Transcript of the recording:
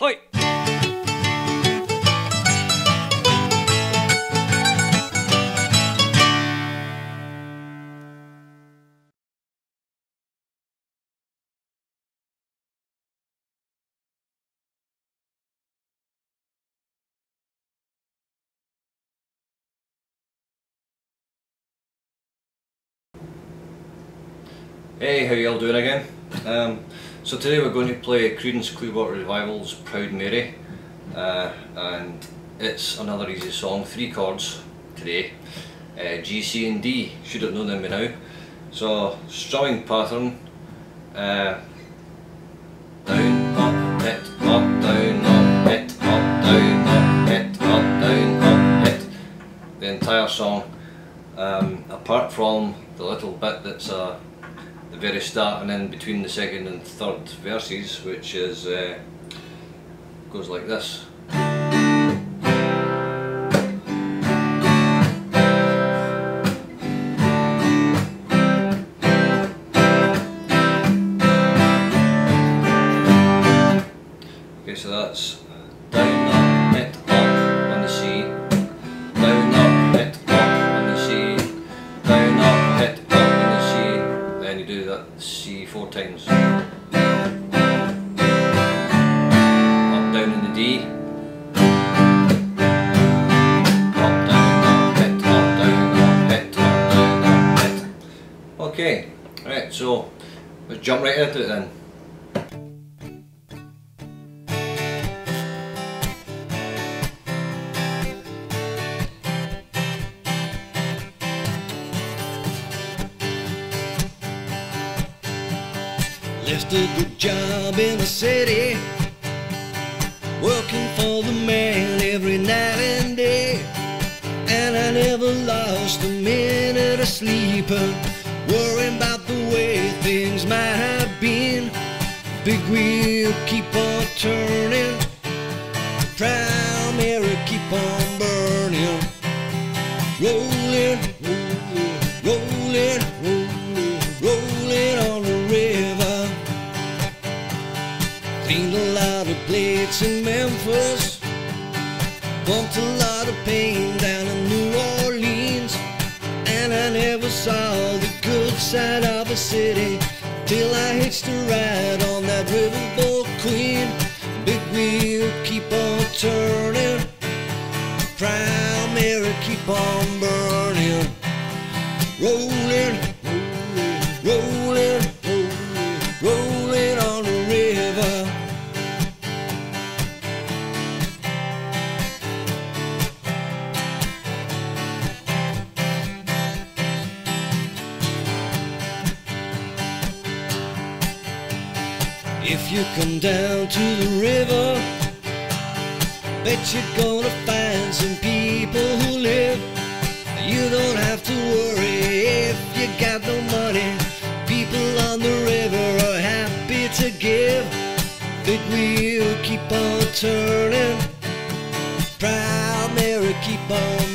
Hoi! Hey, how y'all doing again? So today we're going to play Creedence Clearwater Revival's Proud Mary, and it's another easy song, 3 chords today, G, C and D, should have known them by now. So strumming pattern, down, up, hit, up, down, up, hit, up, down, up, hit, up, down, up, hit, the entire song, apart from the little bit that's the very start and then between the second and third verses, which is goes like this. Okay, so that's down, up, hit, up on the C, down, up, hit, up on the C, down, up, hit, up on the C, then you do that C 4 times. Up, down in the D. Up, hit, up, down, up, hit, up, down, up, hit. Okay, right, so let's jump right into it then. Left a good job in the city, working for the man every night and day, and I never lost a minute of sleeping, worrying about the way things might have been. Big wheel keep on turning, Proud Mary keep on burning, rolling, rolling, rolling, rolling on the river. Cleaned a lot of plates in Memphis, bumped a lot of pain down in New Orleans, and I never saw the good side of a city till I hitched a ride on that riverboat queen. Big wheel keep on turning, Proud Mary keep on burning, rolling, rolling, rolling, rolling on the river. If you come down to the river, bet you're gonna find some people who live. You don't have to worry if you got no money, people on the river are happy to give. Big wheel keep on turning, Proud Mary keep on